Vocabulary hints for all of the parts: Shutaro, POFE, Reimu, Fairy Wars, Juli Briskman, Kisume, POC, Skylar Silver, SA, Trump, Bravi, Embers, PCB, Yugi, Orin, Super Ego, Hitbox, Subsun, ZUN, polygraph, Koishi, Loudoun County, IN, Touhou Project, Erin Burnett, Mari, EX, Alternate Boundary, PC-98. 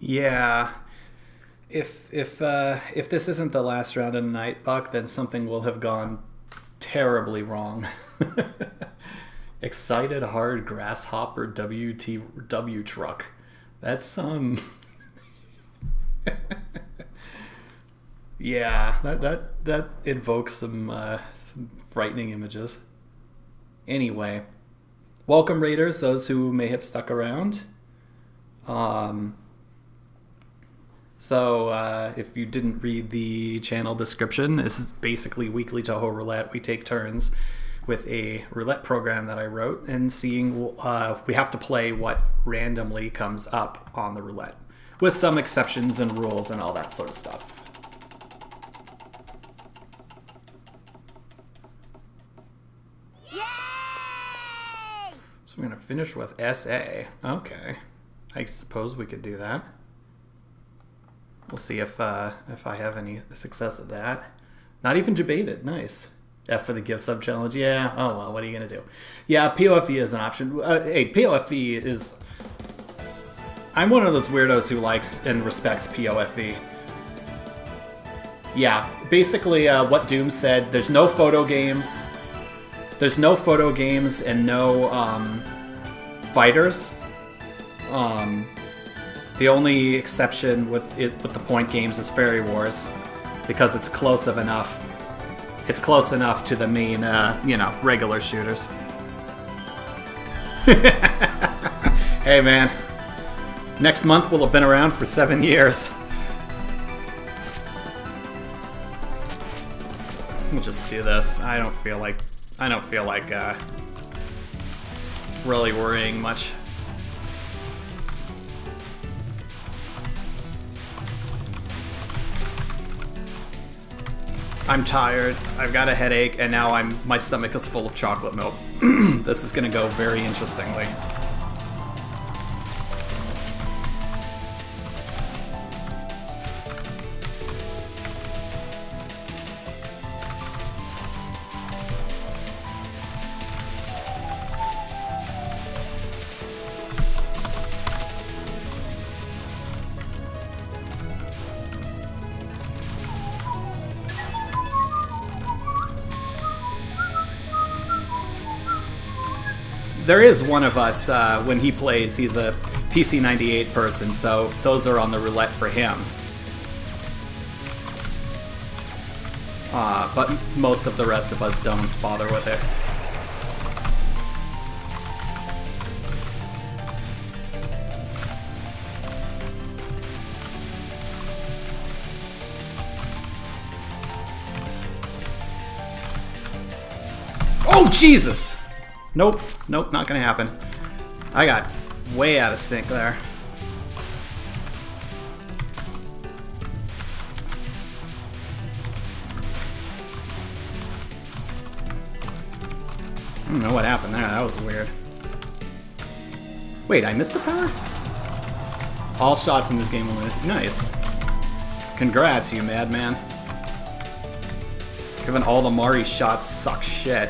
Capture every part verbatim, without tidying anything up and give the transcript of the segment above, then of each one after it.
Yeah. If if uh, if this isn't the last round of Night Buck, then something will have gone terribly wrong. Excited hard grasshopper W T W truck. That's um. Yeah, that that that invokes some uh, some frightening images. Anyway, welcome raiders, those who may have stuck around. Um. So uh, if you didn't read the channel description, this is basically weekly Touhou roulette. We take turns with a roulette program that I wrote and seeing, uh, we have to play what randomly comes up on the roulette with some exceptions and rules and all that sort of stuff. Yay! So we're gonna finish with S A. Okay, I suppose we could do that. We'll see if uh, if I have any success at that. Not even debated. Nice. F for the gift sub challenge. Yeah. Oh well. What are you gonna do? Yeah. P O F E is an option. Uh, hey, P O F E is. I'm one of those weirdos who likes and respects P O F E. Yeah. Basically, uh, what Doom said. There's no photo games. There's no photo games and no um, fighters. Um. The only exception with it with the point games is Fairy Wars, because it's close of enough. It's close enough to the main, uh, you know, regular shooters. Hey man, next month we'll have been around for seven years. We'll just do this. I don't feel like I don't feel like uh, really worrying much. I'm tired, I've got a headache, and now I'm my stomach is full of chocolate milk. This is gonna go very interestingly. There is one of us, uh, when he plays, he's a P C ninety-eight person, so those are on the roulette for him. Uh, but most of the rest of us don't bother with it. Oh, Jesus! Nope, nope, not gonna happen. I got way out of sync there. I don't know what happened there, that was weird. Wait, I missed the power? All shots in this game will miss. Nice. Congrats, you madman. Given all the Mari shots suck shit.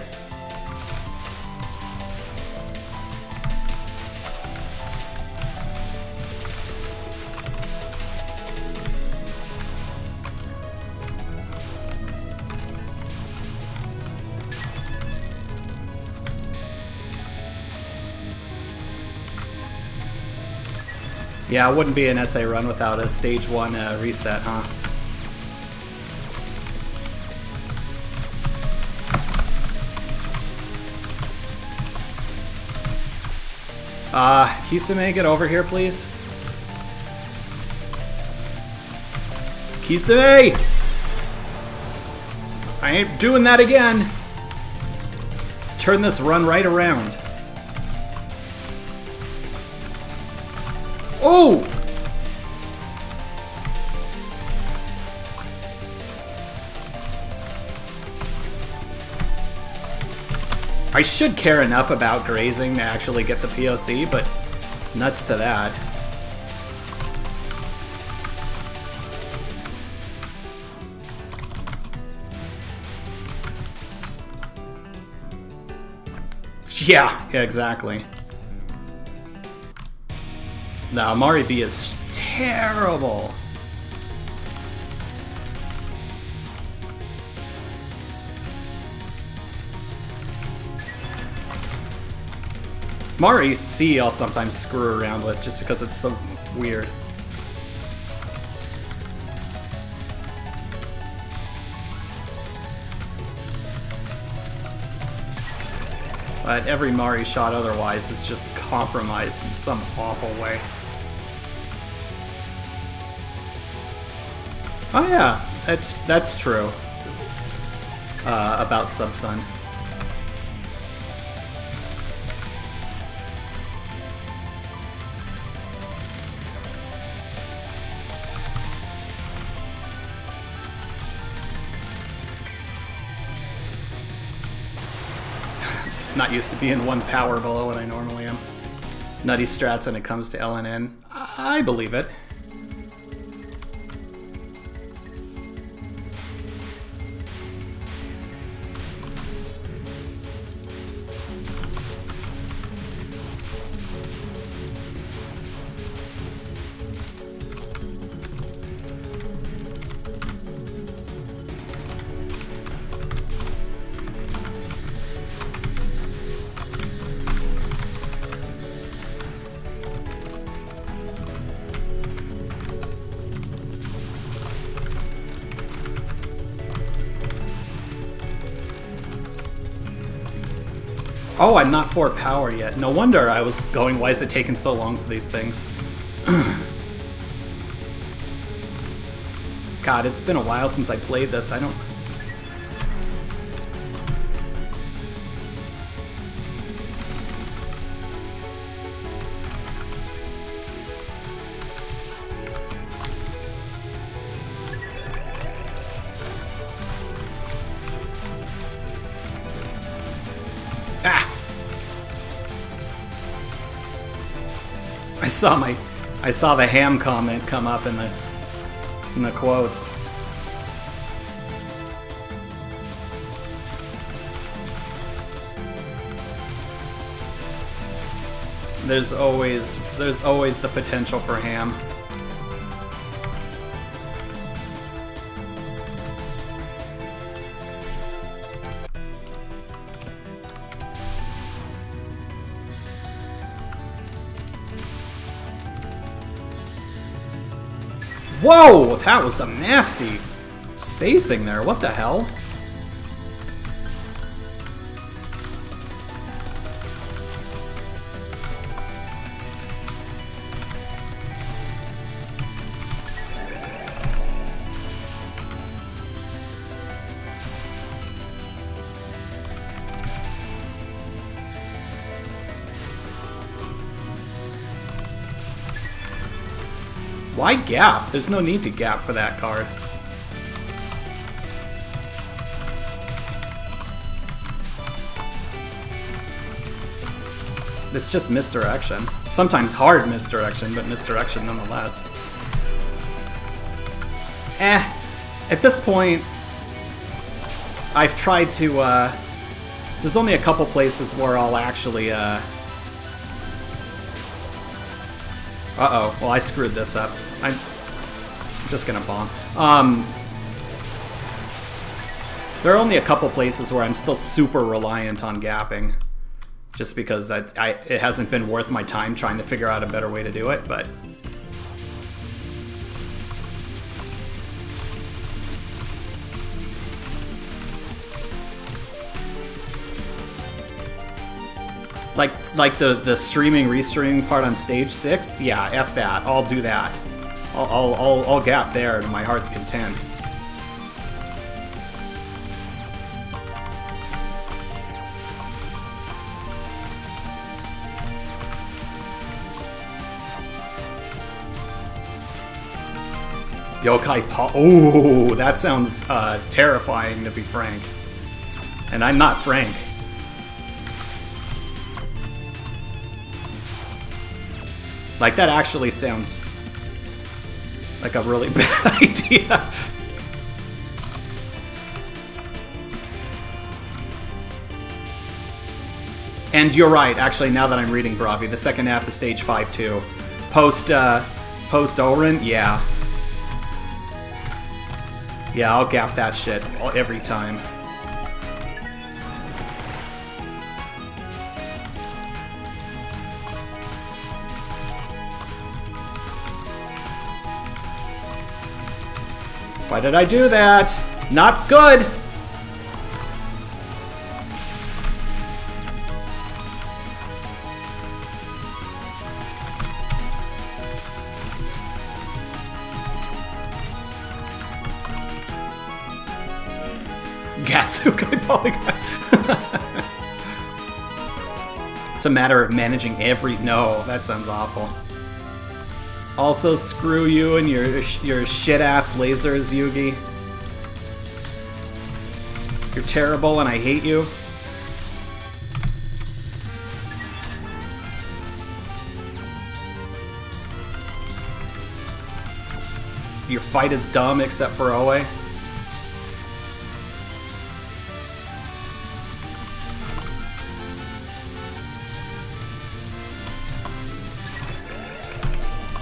Yeah, it wouldn't be an S A run without a stage one uh, reset, huh? Uh, Kisume, get over here, please. Kisume! I ain't doing that again! Turn this run right around. Oh! I should care enough about grazing to actually get the P O C, but nuts to that. Yeah, yeah, exactly. Nah, Mari B is terrible. Mari C I'll sometimes screw around with just because it's so weird. But every Mari shot otherwise is just compromised in some awful way. Oh yeah, that's that's true uh, about Subsun. Not used to being one power below what I normally am. Nutty strats when it comes to L N N. I believe it. Oh, I'm not for power yet. No wonder I was going, why is it taking so long for these things? God, it's been a while since I played this. I don't... I saw my, I saw the ham comment come up in the, in the quotes. There's always, there's always the potential for ham. Whoa! That was some nasty spacing there. What the hell? Why gap? There's no need to gap for that card. It's just misdirection. Sometimes hard misdirection, but misdirection nonetheless. Eh. At this point, I've tried to, uh... there's only a couple places where I'll actually, uh... Uh-oh. Well, I screwed this up. I'm just gonna bomb. Um, there are only a couple places where I'm still super reliant on gapping, just because I, I, it hasn't been worth my time trying to figure out a better way to do it, but... Like, like the, the streaming, restreaming part on stage six? Yeah, F that. I'll do that. I'll, I'll, I'll, I'll gap there to my heart's content. Yokai Pa- Ooh, that sounds uh, terrifying, to be frank. And I'm not frank. Like, that actually sounds like a really bad idea. And you're right, actually, now that I'm reading Bravi, the second half of stage five too. Post, uh, post Orin? Yeah. Yeah, I'll gap that shit every time. Why did I do that? Not good! Gasukai polygraph. It's a matter of managing every... No, that sounds awful. Also, screw you and your your shit-ass lasers, Yugi. You're terrible and I hate you. Your fight is dumb except for Oe.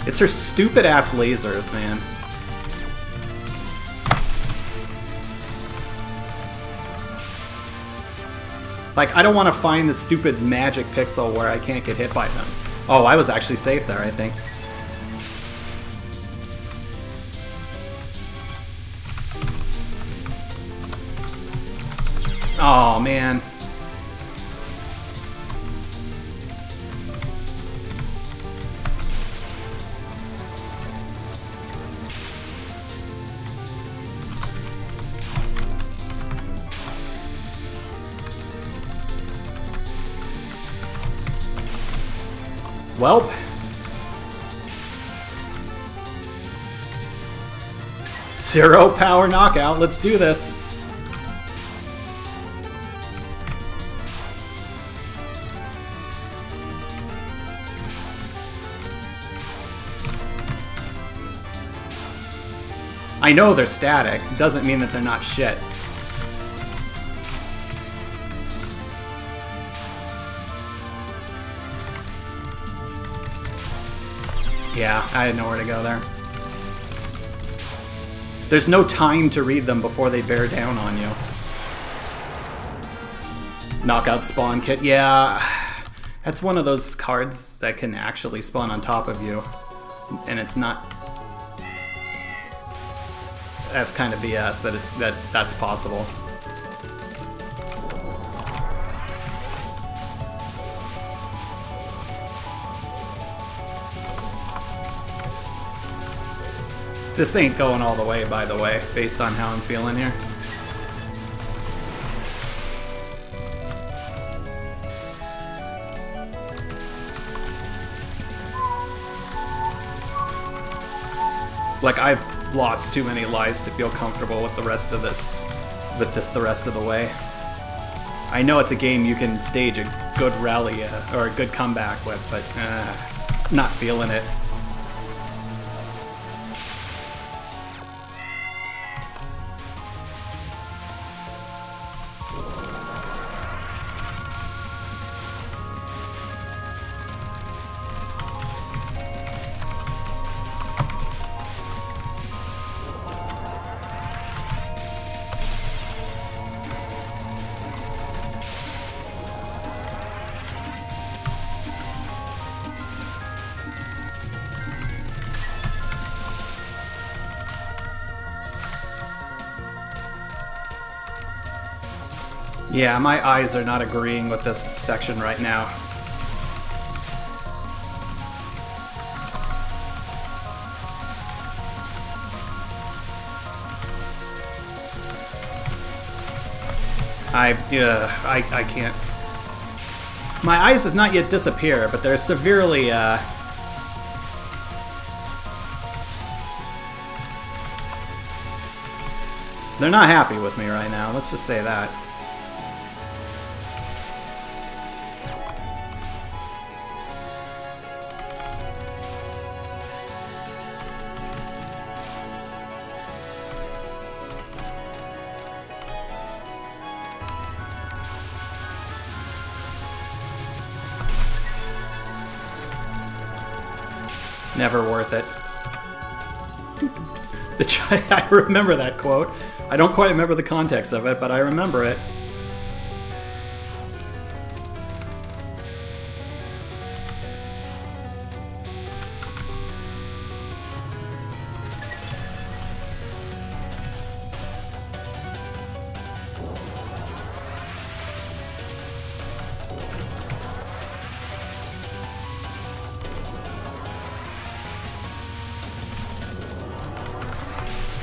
It's her stupid ass lasers, man. Like, I don't want to find the stupid magic pixel where I can't get hit by them. Oh, I was actually safe there, I think. Oh, man. Welp. Zero power knockout. Let's do this. I know they're static. Doesn't mean that they're not shit. Yeah, I had nowhere to go there. There's no time to read them before they bear down on you. Knockout spawn kit. Yeah, that's one of those cards that can actually spawn on top of you. And it's not... That's kind of B S that it's that's that's possible. This ain't going all the way, by the way, based on how I'm feeling here. Like, I've lost too many lives to feel comfortable with the rest of this, with this the rest of the way. I know it's a game you can stage a good rally uh, or a good comeback with, but uh, not feeling it. Yeah, my eyes are not agreeing with this section right now. I, uh, I, I can't. My eyes have not yet disappeared, but they're severely, uh... they're not happy with me right now, let's just say that. Never worth it. The chi I remember that quote. I don't quite remember the context of it, but I remember it.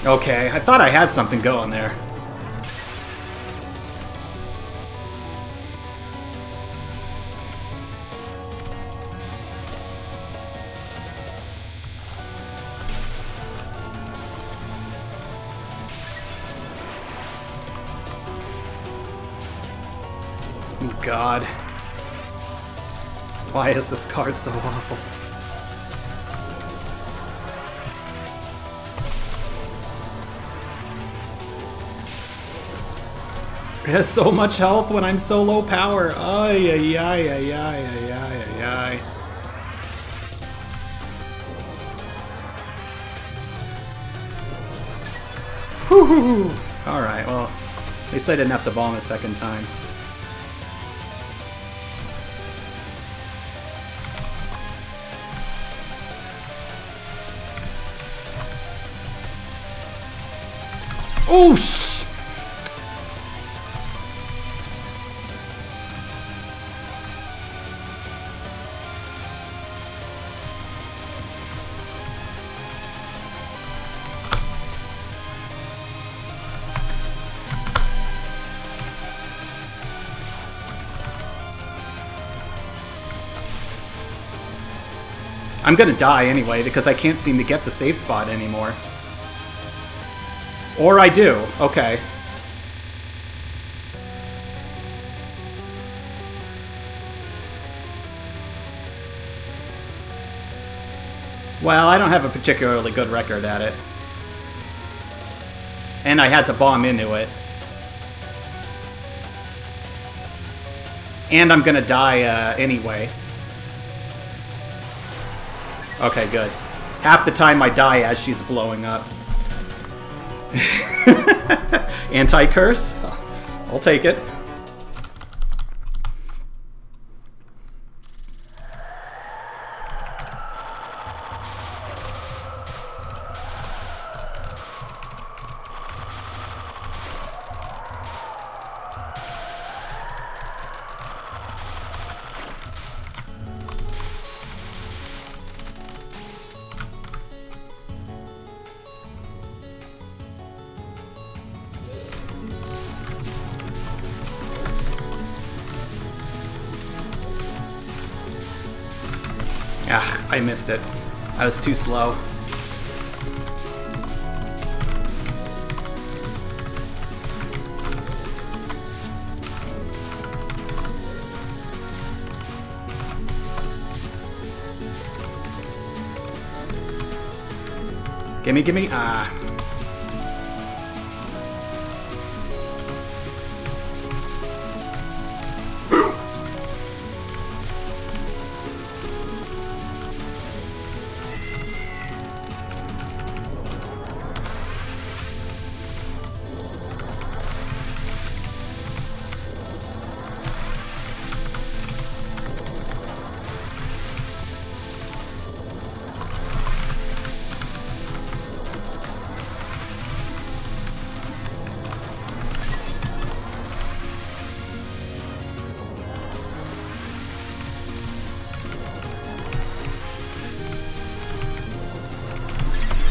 Okay, I thought I had something going there. Oh God. Why is this card so awful? It has so much health when I'm so low power. Ay, ay, ay, ay, ay, ay, ay, ay. Whew. Alright, well, at least I didn't have to bomb a second time. Oh, shit! I'm gonna die anyway because I can't seem to get the safe spot anymore. Or I do. Okay. Well, I don't have a particularly good record at it. And I had to bomb into it. And I'm gonna die uh, anyway. Okay, good. Half the time I die as she's blowing up. Anti-curse? I'll take it. I missed it. I was too slow. Gimme, gimme, ah.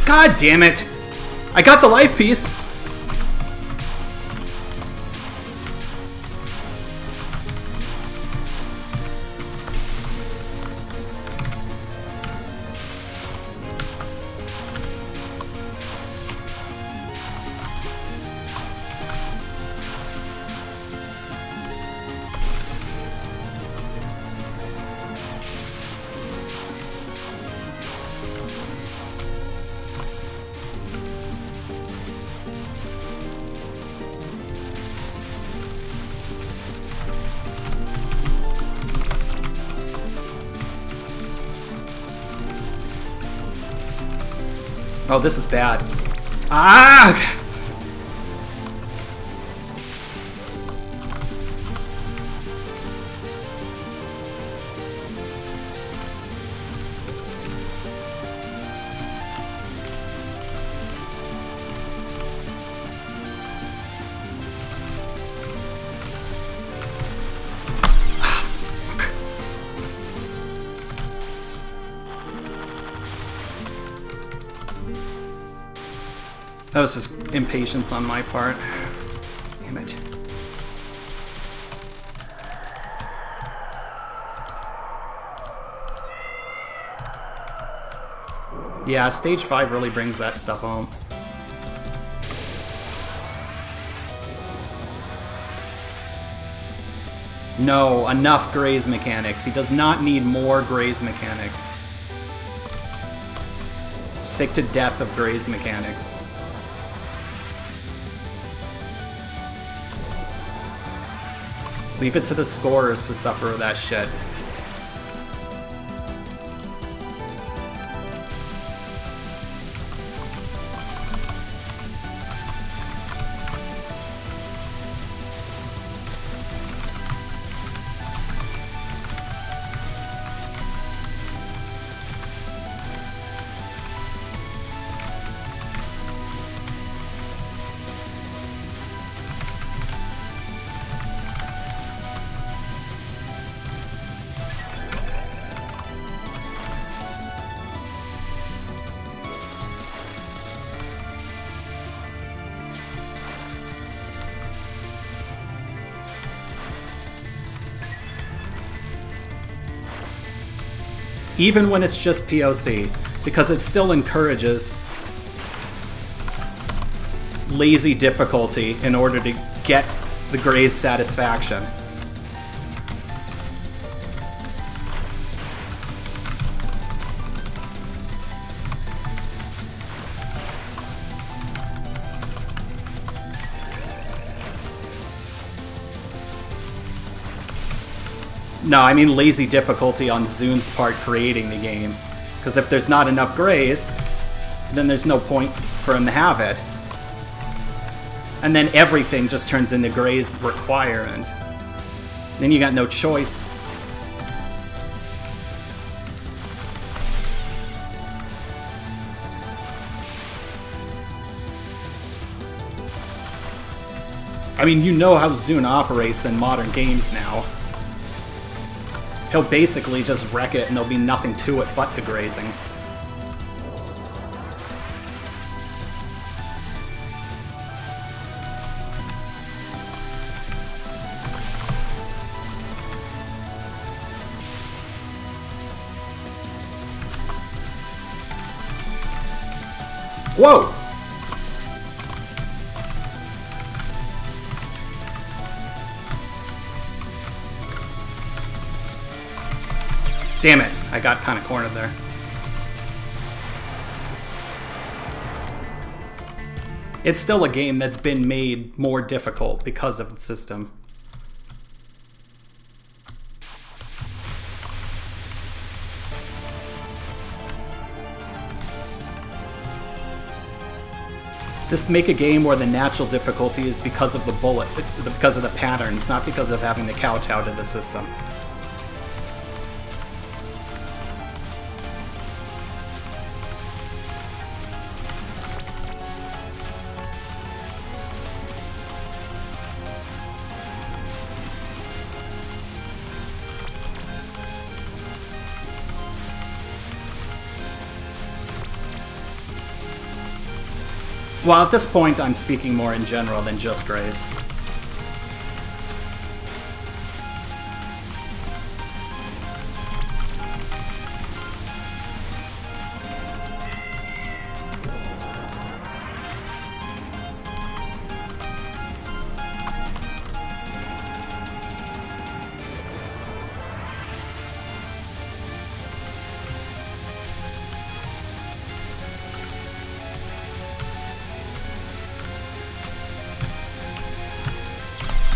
God damn it! I got the life piece! Oh, this is bad. Ah! That was just impatience on my part. Damn it. Yeah, stage five really brings that stuff home. No, enough Graze mechanics. He does not need more Graze mechanics. I'm sick to death of Graze mechanics. Leave it to the scorers to suffer that shit. Even when it's just P O C, because it still encourages lazy difficulty in order to get the Graze satisfaction. No, I mean lazy difficulty on Zun's part creating the game. Because if there's not enough Graze, then there's no point for him to have it. And then everything just turns into Graze requirement. Then you got no choice. I mean, you know how Zun operates in modern games now. He'll basically just wreck it and there'll be nothing to it but the Grazing. Whoa! Damn it, I got kind of cornered there. It's still a game that's been made more difficult because of the system. Just make a game where the natural difficulty is because of the bullet, it's because of the patterns, not because of having to kowtow to the system. Well, at this point, I'm speaking more in general than just Graze.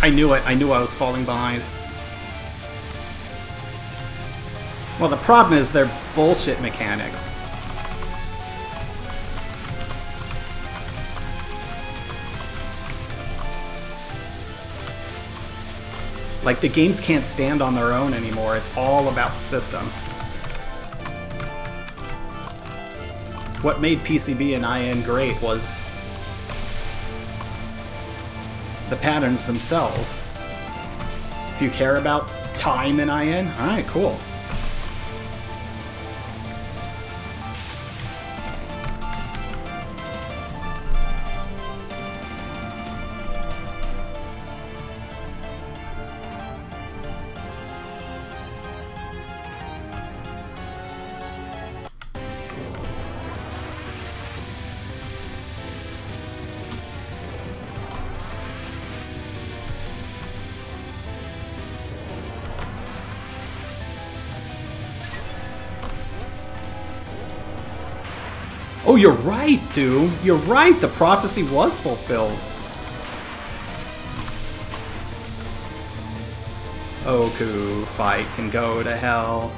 I knew it. I knew I was falling behind. Well, the problem is they're bullshit mechanics. Like, the games can't stand on their own anymore. It's all about the system. What made P C B and I N great was the patterns themselves. If you care about time in I N, alright, cool. Oh, you're right, Doom. You're right. The prophecy was fulfilled. Oku, fight can go to hell.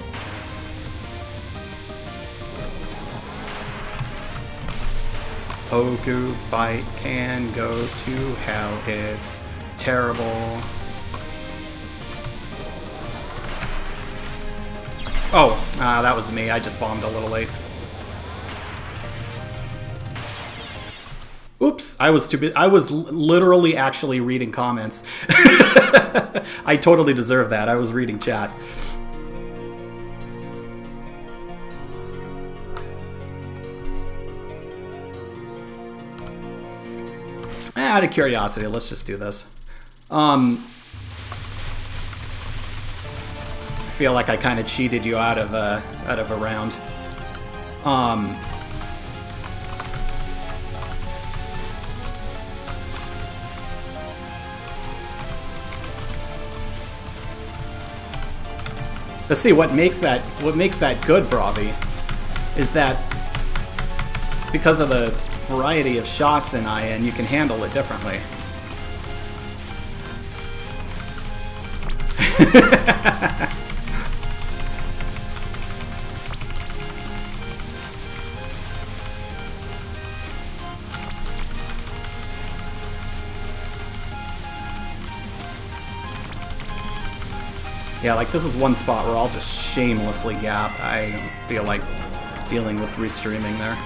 Oku, fight can go to hell. It's terrible. Oh, uh, that was me. I just bombed a little late. Oops, I was too busy. I was literally actually reading comments. I totally deserve that. I was reading chat. Out of curiosity, let's just do this. Um, I feel like I kind of cheated you out of a out of a round. Um. Let's see what makes that what makes that good, Bravi, is that because of the variety of shots in I N, you can handle it differently. Yeah, like, this is one spot where I'll just shamelessly gap. I feel like dealing with restreaming there.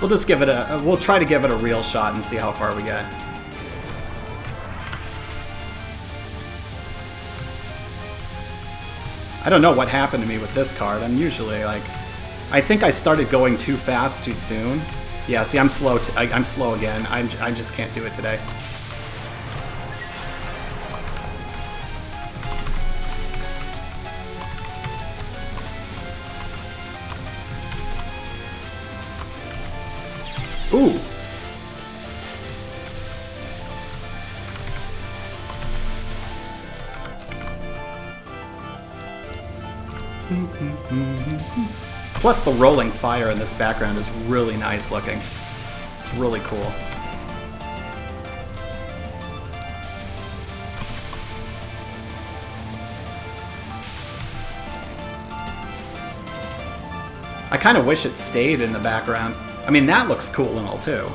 We'll just give it a... We'll try to give it a real shot and see how far we get. I don't know what happened to me with this card. I'm usually, like... I think I started going too fast too soon. Yeah, see, I'm slow, t I I'm slow again. I'm, I just can't do it today. Ooh. Plus the rolling fire in this background is really nice looking. It's really cool. I kind of wish it stayed in the background. I mean, that looks cool and all, too.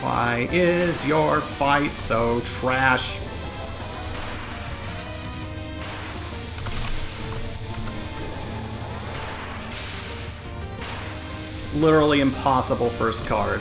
Why is your fight so trash? Literally impossible first card.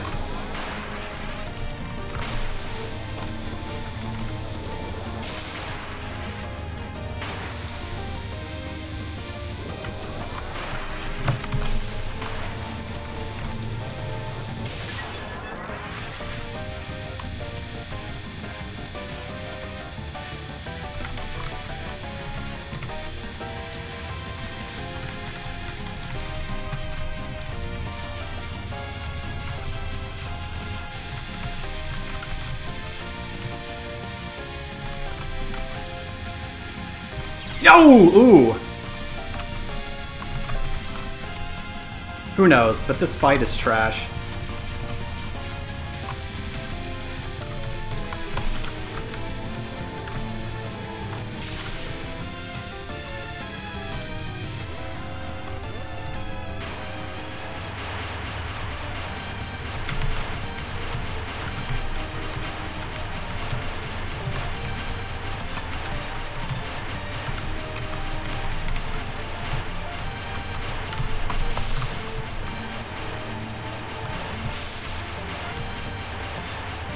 Ooh, ooh. Who knows, but this fight is trash.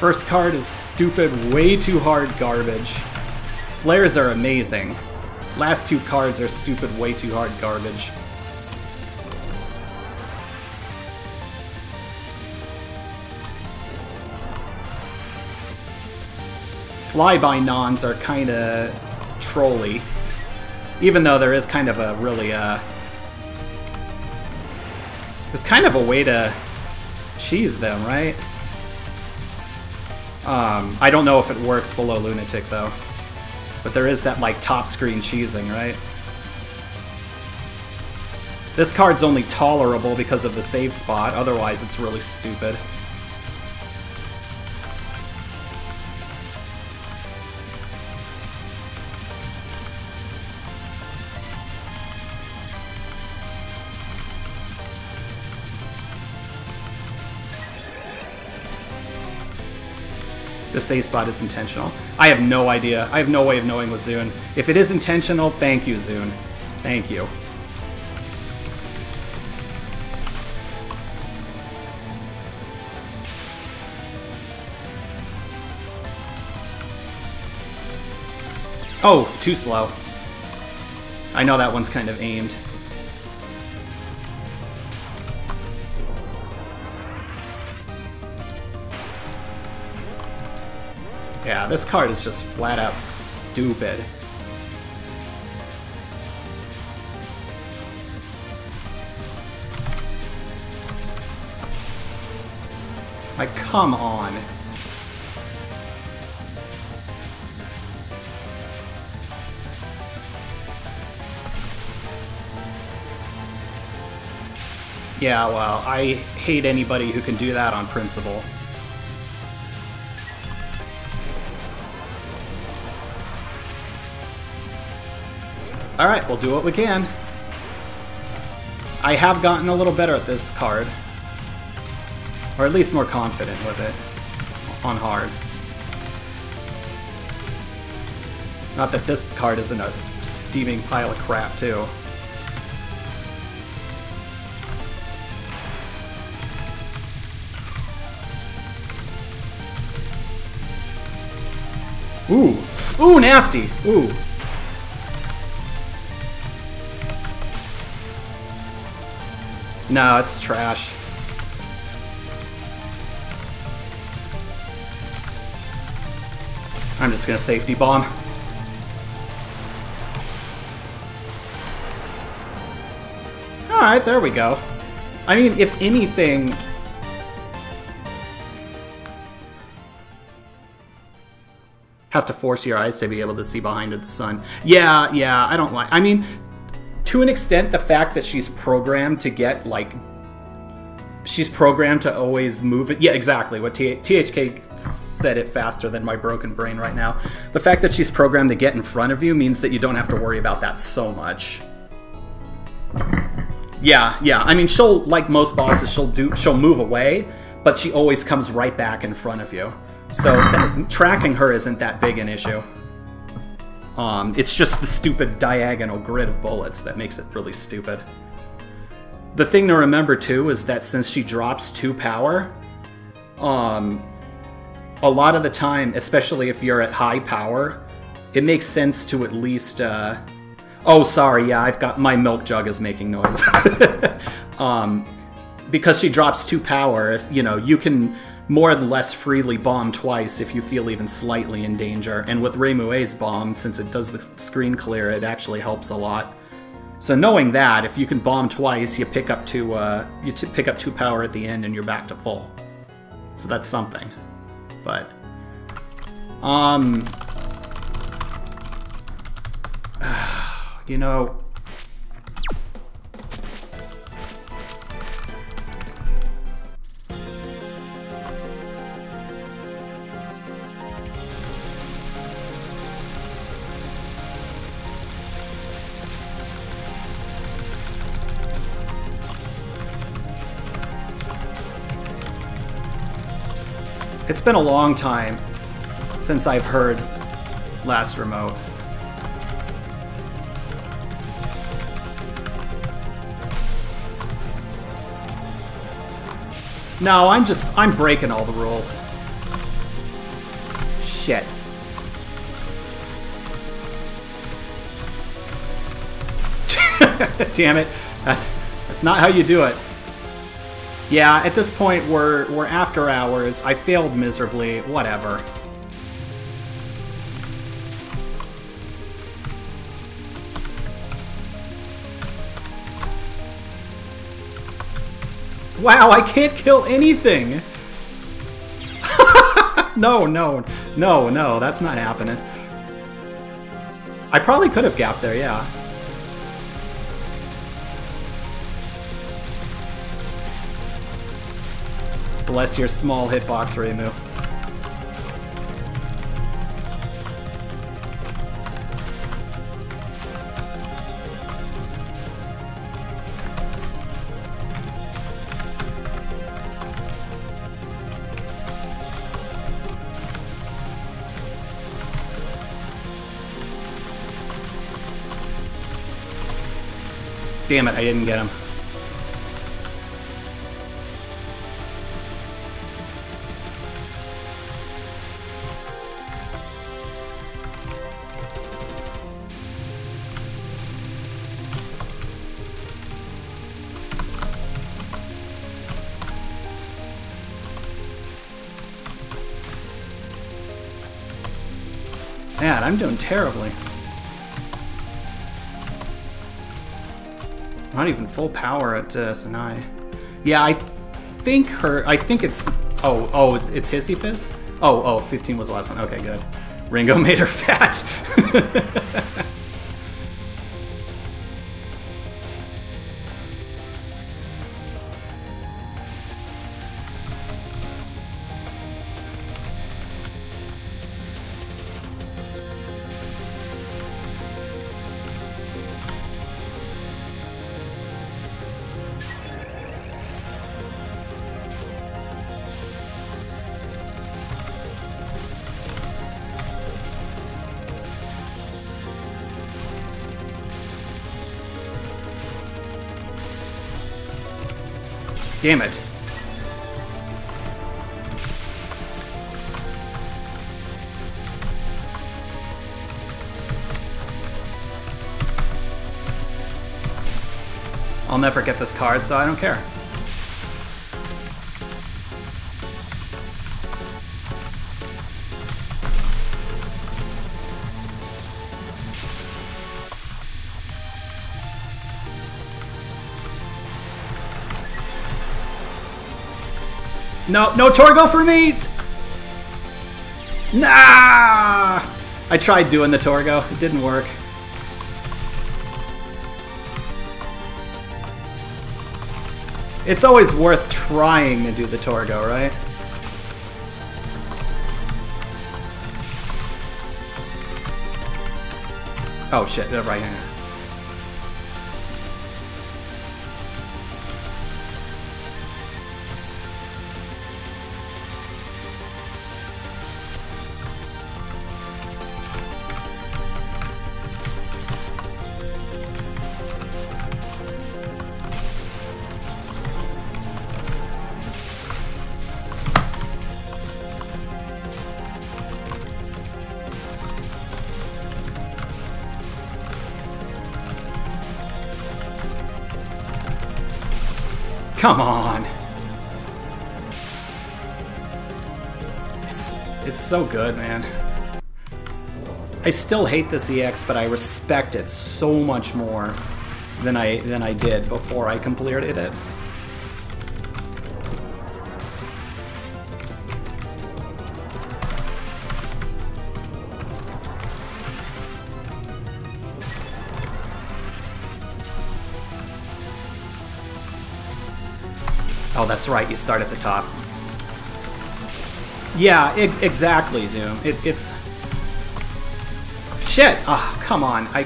First card is stupid, way too hard garbage. Flares are amazing. Last two cards are stupid, way too hard garbage. Flyby nons are kinda trolly. Even though there is kind of a really, uh... there's kind of a way to cheese them, right? Um, I don't know if it works below Lunatic, though. But there is that, like, top screen cheesing, right? This card's only tolerable because of the save spot, otherwise it's really stupid. The save spot is intentional. I have no idea. I have no way of knowing with ZUN. If it is intentional, thank you, ZUN. Thank you. Oh, too slow. I know that one's kind of aimed. Yeah, this card is just flat out stupid. Like, come on. Yeah, well, I hate anybody who can do that on principle. Alright, we'll do what we can. I have gotten a little better at this card. Or at least more confident with it. On hard. Not that this card isn't a steaming pile of crap, too. Ooh! Ooh, nasty! Ooh! No, it's trash. I'm just gonna safety bomb. Alright, there we go. I mean, if anything... have to force your eyes to be able to see behind the sun. Yeah, yeah, I don't like... I mean... to an extent, the fact that she's programmed to get, like... she's programmed to always move it... Yeah, exactly. What T H K said it faster than my broken brain right now. The fact that she's programmed to get in front of you means that you don't have to worry about that so much. Yeah, yeah. I mean, she'll, like most bosses, she'll do, she'll move away, but she always comes right back in front of you. So that, tracking her isn't that big an issue. Um, it's just the stupid diagonal grid of bullets that makes it really stupid. The thing to remember, too, is that since she drops two power, um, a lot of the time, especially if you're at high power, it makes sense to at least... Uh, oh, sorry, yeah, I've got... my milk jug is making noise. um, because she drops two power, if you know, you can... more or less freely bomb twice if you feel even slightly in danger, and with Reimu A's bomb, since it does the screen clear, it actually helps a lot. So knowing that, if you can bomb twice, you pick up two, uh, you t pick up two power at the end, and you're back to full. So that's something. But, um, you know. It's been a long time since I've heard last remote. No, I'm just, I'm breaking all the rules. shit. Damn it. That's, that's not how you do it. Yeah, at this point, we're, we're after hours. I failed miserably. Whatever. Wow, I can't kill anything! No, no, no, no, that's not happening. I probably could have gapped there, yeah. Bless your small hitbox, Reimu. Damn it, I didn't get him. Man, I'm doing terribly. Not even full power at uh, Sinai. Yeah, I think her. I think it's. Oh, oh, it's, it's Hissy Fizz? Oh, oh, fifteen was the last one. Okay, good. Ringo made her fat. Damn it. I'll never get this card, so I don't care. No, no Torgo for me! Nah! I tried doing the Torgo. It didn't work. It's always worth trying to do the Torgo, right? Oh shit, they're right here. Come on! It's, it's so good, man. I still hate this E X, but I respect it so much more than I than I did before I completed it. Oh, that's right, you start at the top. Yeah, it, exactly, Doom. It, it's... Shit! Ah, oh, come on. I...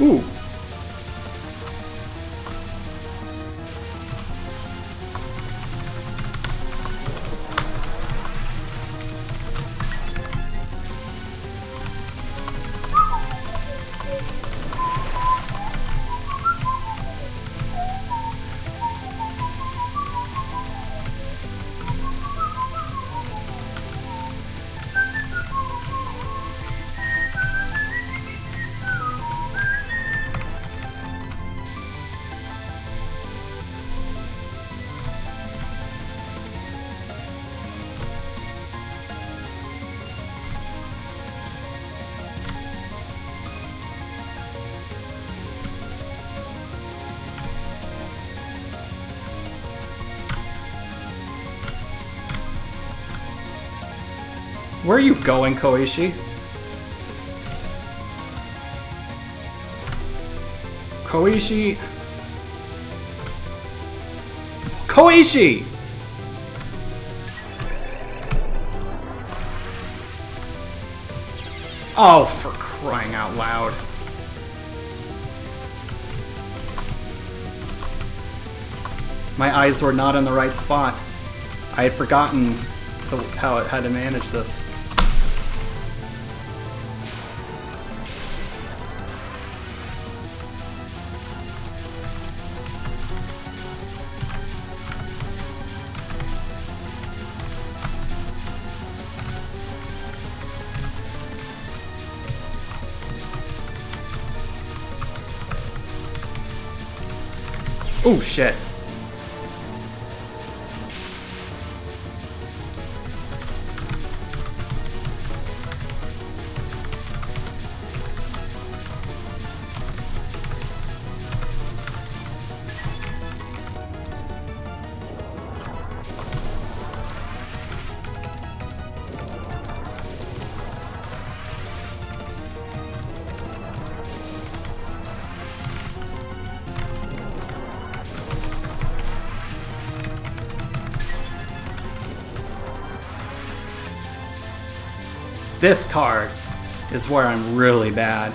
Ooh. Where are you going, Koishi? Koishi... Koishi! Oh, for crying out loud. My eyes were not in the right spot. I had forgotten the, how, it, how to manage this. Oh shit. This card is where I'm really bad.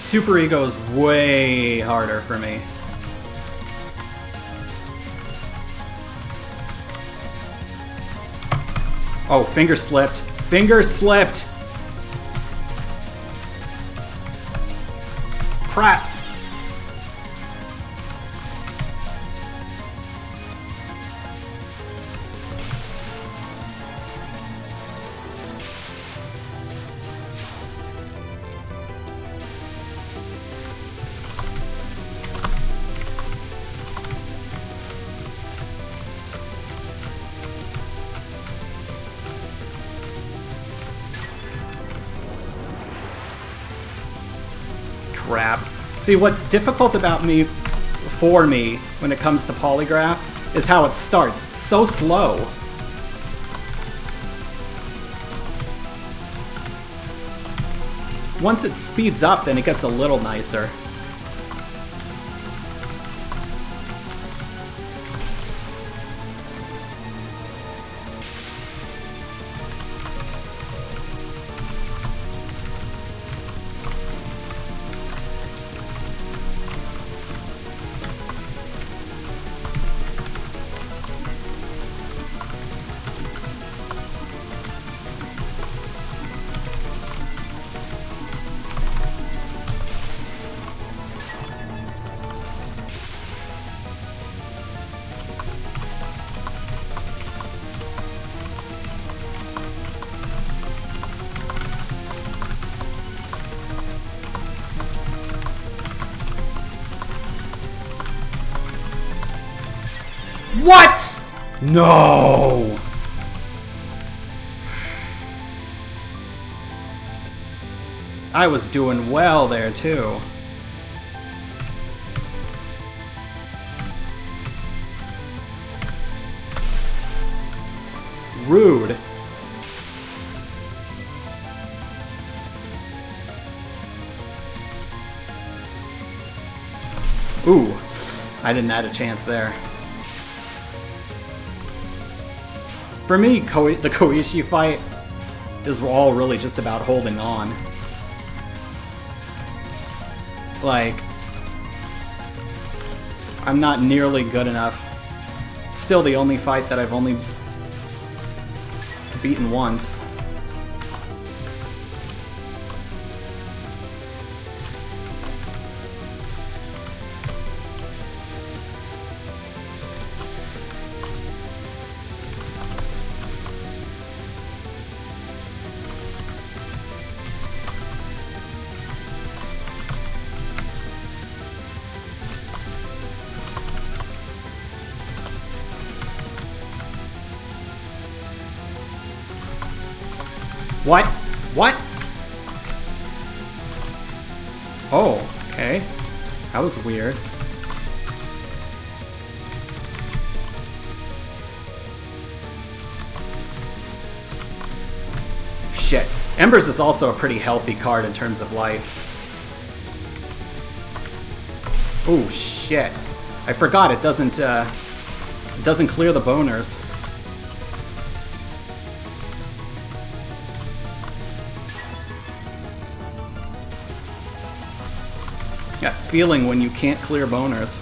Super Ego is way harder for me. Oh, finger slipped. Finger slipped! Crap! Crap. See, what's difficult about me, for me, when it comes to polygraph, is how it starts. It's so slow. Once it speeds up, then it gets a little nicer. What? No. I was doing well there too. Rude. Ooh, I didn't add a chance there. For me, Ko the Koishi fight is all really just about holding on. Like, I'm not nearly good enough. It's still the only fight that I've only beaten once. What? What? Oh, okay. That was weird. Shit. Embers is also a pretty healthy card in terms of life. Oh, shit. I forgot it doesn't, uh... it doesn't clear the boners. Feeling when you can't clear boners.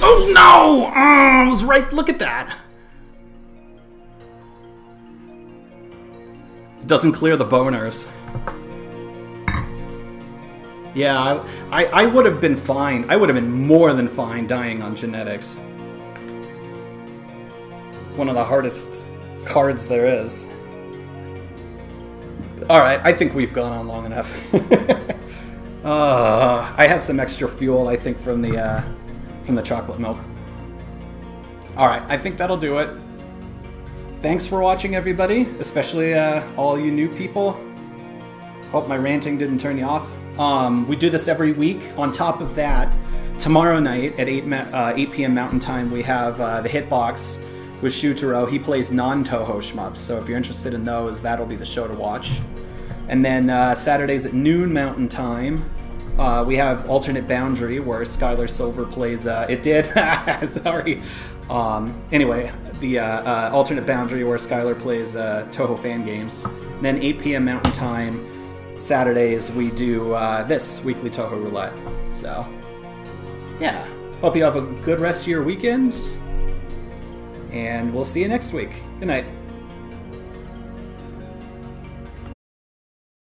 Oh no! Oh, I was right. Look at that. It doesn't clear the boners. Yeah, I, I, I would have been fine. I would have been more than fine dying on genetics. One of the hardest cards there is. Alright, I think we've gone on long enough. uh, I had some extra fuel, I think, from the uh, from the chocolate milk. Alright, I think that'll do it. Thanks for watching, everybody, especially uh, all you new people. Hope my ranting didn't turn you off. Um, we do this every week. On top of that, tomorrow night at eight p m Mountain Time, we have uh, the Hitbox with Shutaro. He plays non-Touhou shmups, so if you're interested in those, that'll be the show to watch. And then uh, Saturdays at noon Mountain Time, uh, we have Alternate Boundary, where Skylar Silver plays... Uh, it did? Sorry. Um, anyway, the uh, uh, Alternate Boundary, where Skylar plays uh, Touhou fan games. And then eight p m Mountain Time, Saturdays, we do uh, this, Weekly Touhou Roulette. So, yeah. Hope you have a good rest of your weekend. And we'll see you next week. Good night.